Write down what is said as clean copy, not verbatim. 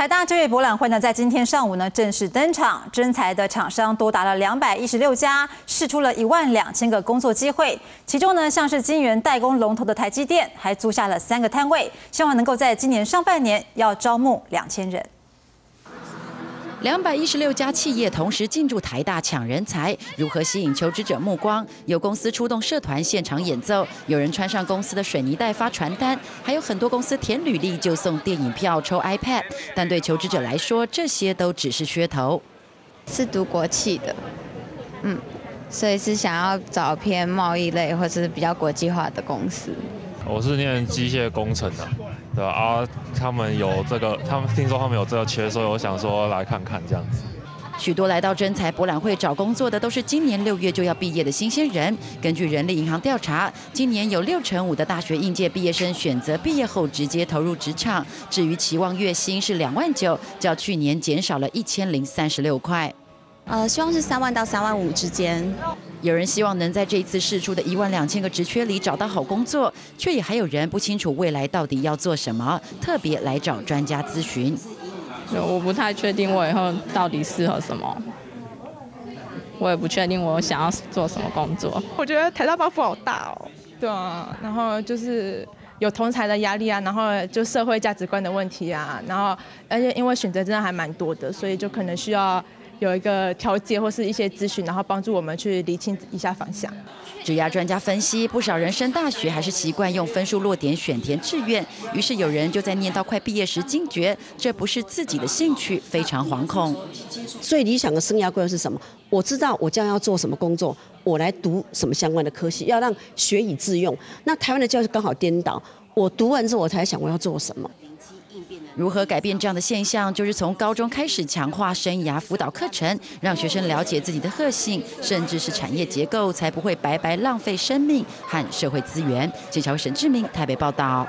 台大就业博览会呢，在今天上午呢正式登场，征才的厂商多达了216家，释出了12000个工作机会。其中呢，像是晶圆代工龙头的台积电，还租下了3个摊位，希望能够在今年上半年要招募2000人。 216家企业同时进驻台大抢人才，如何吸引求职者目光？有公司出动社团现场演奏，有人穿上公司的水泥袋发传单，还有很多公司填履历就送电影票、抽 iPad。但对求职者来说，这些都只是噱头。是读国企的，所以是想要找偏贸易类或者是比较国际化的公司。我是念机械工程的。 对啊，他们有这个，他们听说他们有这个缺，所以我想说来看看这样子。许多来到征才博览会找工作的都是今年6月就要毕业的新鲜人。根据人力银行调查，今年有65%的大学应届毕业生选择毕业后直接投入职场。至于期望月薪是29000，较去年减少了1036块。希望是3万到3万5之间。 有人希望能在这一次释出的12000个职缺里找到好工作，却也还有人不清楚未来到底要做什么，特别来找专家咨询。我不太确定我以后到底适合什么，我也不确定我想要做什么工作。我觉得台大包袱好大哦，对啊，然后就是有同侪的压力啊，然后就社会价值观的问题啊，然后而且因为选择真的还蛮多的，所以就可能需要。 有一个调解或是一些咨询，然后帮助我们去厘清一下方向。职涯专家分析，不少人升大学还是习惯用分数落点选填志愿，于是有人就在念到快毕业时惊觉，这不是自己的兴趣，非常惶恐。最理想的生涯规划是什么？我知道我将要做什么工作，我来读什么相关的科系，要让学以致用。那台湾的教育刚好颠倒，我读完之后我才想我要做什么。 如何改变这样的现象，就是从高中开始强化生涯辅导课程，让学生了解自己的特性，甚至是产业结构，才不会白白浪费生命和社会资源。记者沈志明台北报道。